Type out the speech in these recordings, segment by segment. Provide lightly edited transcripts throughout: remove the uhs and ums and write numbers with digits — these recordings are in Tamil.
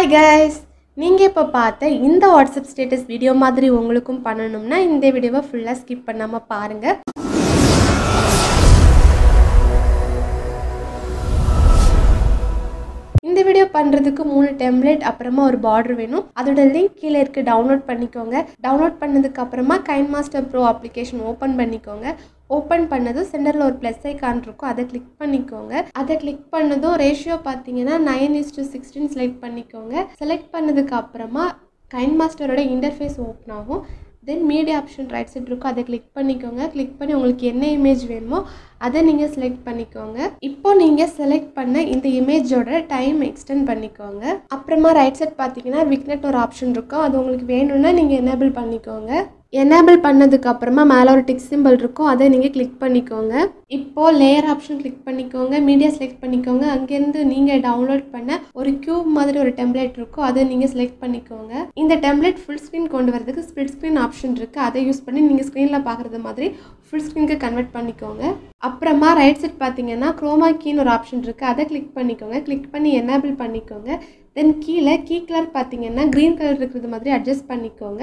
Hi guys, நீங்க இப்ப பார்த்த இந்த WhatsApp status video மாதிரி உங்களுக்கும் பண்ணனும்னா இந்த வீடியோவை ஃபுல்லா skip பண்ணாம பாருங்க. இந்த வீடியோ பண்றதுக்கு மூணு டெம்ப்ளேட் அப்புறமா ஒரு border வேணும். அதோட லிங்க் கீழ இருக்கு டவுன்லோட் பண்ணிக்கோங்க. டவுன்லோட் பண்ணதுக்கு அப்புறமா KineMaster Pro application open பண்ணிக்கோங்க. Open பண்ணது சென்டர்ல ஒரு + ஐகான் இருக்கும் அதை கிளிக் பண்ணிக்கோங்க அதை கிளிக் பண்ணதும் ரேஷியோ பாத்தீங்கன்னா 9:16 செலக்ட் பண்ணிக்கோங்க செலக்ட் பண்ணதுக்கு அப்புறமா KineMaster ஓட இன்டர்ஃபேஸ் ஓபன் ஆகும் then media option right side இருக்கு அதை கிளிக் பண்ணிக்கோங்க கிளிக் பண்ணி உங்களுக்கு என்ன இமேஜ் வேணுமோ அதை நீங்க செலக்ட் பண்ணிக்கோங்க இப்போ நீங்க செலக்ட் பண்ண இந்த இமேஜோட டைம் எக்ஸ்டெண்ட் பண்ணிக்கோங்க அப்புறமா ரைட் சைடு பாத்தீங்கன்னா விக்னெட் ஒரு ஆப்ஷன் இருக்கும் அது உங்களுக்கு வேணும்னா நீங்க எனேபிள் பண்ணிக்கோங்க Enable பண்ணதுக்கு அப்புறமா மேல ஒரு டிக் சிம்பல் இருக்கும் அதை நீங்க கிளிக் பண்ணிக்கோங்க இப்போ லேயர் ஆப்ஷன் கிளிக் பண்ணிக்கோங்க மீடியா செலக்ட் பண்ணிக்கோங்க அங்க இருந்து நீங்க டவுன்லோட் பண்ண ஒரு கியூப் மாதிரி ஒரு டெம்ப்ளேட் இருக்கும் அதை நீங்க செலக்ட் பண்ணிக்கோங்க இந்த டெம்ப்ளேட் ফুল ஸ்கிரீன் கொண்டு வரதுக்கு ஸ்ப்ளிட் ஸ்கிரீன் ஆப்ஷன் இருக்கு அதை யூஸ் பண்ணி நீங்க ஸ்கிரீன்ல பார்க்குறது மாதிரி ফুল ஸ்கிரீனுக்கு கன்வர்ட் பண்ணிக்கோங்க அப்புறமா ரைட் சைடு பாத்தீங்கன்னா chroma key ன்னு ஒரு ஆப்ஷன் இருக்கு அதை கிளிக் பண்ணிக்கோங்க கிளிக் பண்ணி enable பண்ணிக்கோங்க then கீழ key color பாத்தீங்கன்னா green color இருக்குறது மாதிரி adjust பண்ணிக்கோங்க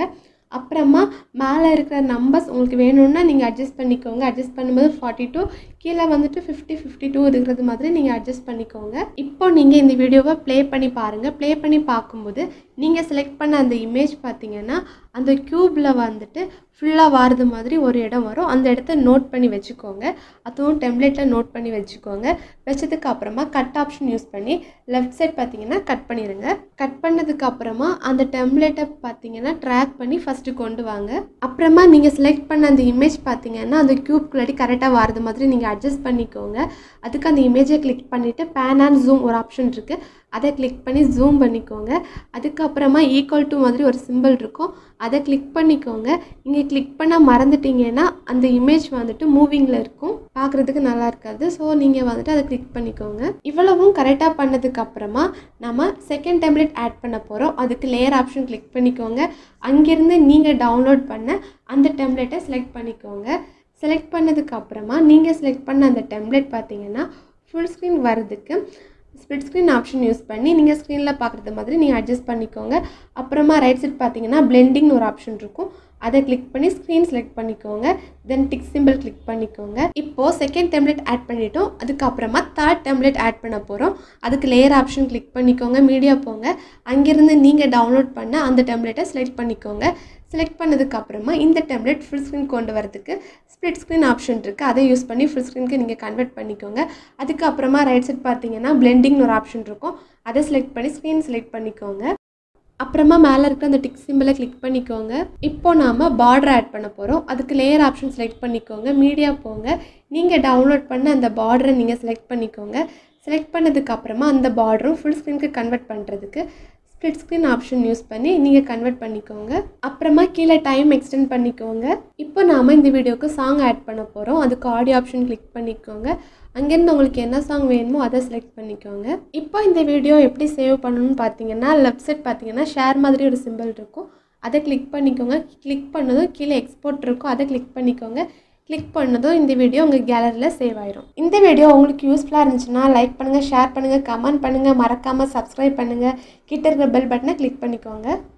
அப்புறமா மேல இருக்கிற நம்பர்ஸ் உங்களுக்கு வேணும்னா நீங்க அட்ஜஸ்ட் பண்ணிக்கோங்க அட்ஜஸ்ட் பண்ணும்போது 42 கீழ வந்துட்டு 50 52 இருக்குறது மாதிரி நீங்க அட்ஜஸ்ட் பண்ணிக்கோங்க இப்போ நீங்க இந்த வீடியோவை ப்ளே பண்ணி பாருங்க ப்ளே பண்ணி பாக்கும்போது நீங்க செலக்ட் பண்ண அந்த இமேஜ் பாத்தீங்கன்னா அந்த கியூப்ல வந்துட்டு ஃபுல்லா வாரது மாதிரி ஒரு இடம் வரும் அந்த இடத்தை நோட் பண்ணி வெச்சுக்கோங்க அதுவும் டெம்ப்ளேட்ல நோட் பண்ணி வெச்சுக்கோங்க வெச்சதுக்கு அப்புறமா கட் ஆப்ஷன் யூஸ் பண்ணி லெஃப்ட் சைடு பாத்தீங்கன்னா கட் பண்ணிடுங்க கட் பண்ணதுக்கு அப்புறமா அந்த டெம்ப்ளேட்டை பாத்தீங்கன்னா ட்ராக் பண்ணி ஃபர்ஸ்ட் கொண்டு வாங்க அப்புறமா நீங்க செலக்ட் பண்ண அந்த இமேஜ் பாத்தீங்கன்னா அந்த கியூப் குள்ளடி கரெக்ட்டா வாரது மாதிரி நீங்க அட்ஜஸ்ட் பண்ணிக்கோங்க அதுக்கு அந்த இமேஜை கிளிக் பண்ணிட்டு pan and zoom ஒரு ஆப்ஷன் இருக்கு அதை கிளிக் பண்ணி ஜூம் பண்ணிக்கோங்க அதுக்கு அப்புறமா ஈக்குவல் டு மாதிரி ஒரு சிம்பல் இருக்கும் அதை கிளிக் பண்ணிக்கோங்க நீங்க கிளிக் பண்ண மறந்துட்டீங்கன்னா அந்த இமேஜ் வந்துட்டு மூவிங்ல இருக்கும் பார்க்கிறதுக்கு நல்லா இருக்காது சோ நீங்க வந்துட்டு அதை கிளிக் பண்ணிக்கோங்க இவ்வளவும் கரெக்ட்டா பண்ணதுக்கு அப்புறமா நாம செகண்ட் டெம்ப்ளேட் ஆட் பண்ண போறோம் அதுக்கு லேயர் ஆப்ஷன் கிளிக் பண்ணிக்கோங்க அங்க இருந்து நீங்க டவுன்லோட் பண்ண அந்த டெம்ப்ளேட்டை செலக்ட் பண்ணிக்கோங்க செலக்ட் பண்ணதுக்கு அப்புறமா நீங்க செலக்ட் பண்ண அந்த டெம்ப்ளேட் பாத்தீங்கன்னா full screen வரதுக்கு split screen option யூஸ் பண்ணி நீங்க screenல பார்க்குறது மாதிரி நீங்க அட்ஜஸ்ட் பண்ணிக்கோங்க அப்புறமா ரைட் சைடு பாத்தீங்கன்னா blending ன்னு ஒரு ஆப்ஷன் இருக்கும் அதை கிளிக் பண்ணி screen select பண்ணிக்கோங்க then tick symbol click பண்ணிக்கோங்க இப்போ செகண்ட் டெம்ப்ளேட் ஆட் பண்ணிட்டோம் அதுக்கு அப்புறமா third டெம்ப்ளேட் ஆட் பண்ண போறோம் அதுக்கு லேயர் ஆப்ஷன் click பண்ணிக்கோங்க மீடியா போங்க அங்க இருந்து நீங்க டவுன்லோட் பண்ண அந்த டெம்ப்ளேட்டை select பண்ணிக்கோங்க செலக்ட் பண்ணதுக்கு அப்புறமா இந்த டெம்ப்ளேட் full screen கொண்டு வரதுக்கு split screen ஆப்ஷன் இருக்கு அதை யூஸ் பண்ணி full screenக்கு நீங்க கன்வர்ட் பண்ணிக்கோங்க அதுக்கு அப்புறமா ரைட் சைடு பாத்தீங்கன்னா blending ன்னு ஒரு ஆப்ஷன் இருக்கும் அதை செலக்ட் பண்ணி screen select பண்ணிக்கோங்க அப்புறமா மேல இருக்க அந்த டிக் சிம்பலை கிளிக் பண்ணிக்கோங்க இப்போ நாம border ஆட் பண்ண போறோம் அதுக்கு லேயர் ஆப்ஷன் செலக்ட் பண்ணிக்கோங்க மீடியா போங்க நீங்க டவுன்லோட் பண்ண அந்த border நீங்க செலக்ட் பண்ணிக்கோங்க செலக்ட் பண்ணதுக்கு அப்புறமா அந்த border-ம் full screen-க்கு கன்வர்ட் பண்றதுக்கு split screen option யூஸ் பண்ணி நீங்க கன்வர்ட் பண்ணிக்கோங்க அப்புறமா கீழ டைம் எக்ஸ்டெண்ட் பண்ணிக்கோங்க இப்போ நாம இந்த வீடியோக்கு சாங் ஆட் பண்ண போறோம் அதுக்கு ஆடியோ ஆப்ஷன் கிளிக் பண்ணிக்கோங்க அங்க இருந்து உங்களுக்கு என்ன சாங் வேணுமோ அதை செலக்ட் பண்ணிக்கோங்க இப்போ இந்த வீடியோ எப்படி சேவ் பண்ணனும்னு பாத்தீங்கன்னா லெஃப்ட் சைடு பாத்தீங்கன்னா ஷேர் மாதிரி ஒரு சிம்பல் இருக்கும் அதை கிளிக் பண்ணிக்கோங்க கிளிக் பண்ணதும் கீழ எக்ஸ்போர்ட் இருக்கும் அதை கிளிக் பண்ணிக்கோங்க கிளிக் பண்ணதும் இந்த வீடியோ உங்க கேலரியில சேவ் ஆயிடும் இந்த வீடியோ உங்களுக்கு யூஸ்புல்லா இருந்துச்சுனா லைக் பண்ணுங்க ஷேர் பண்ணுங்க கமெண்ட் பண்ணுங்க மறக்காம Subscribe பண்ணுங்க கிட்ட இருக்க பெல் பட்டனை கிளிக் பண்ணிக்கோங்க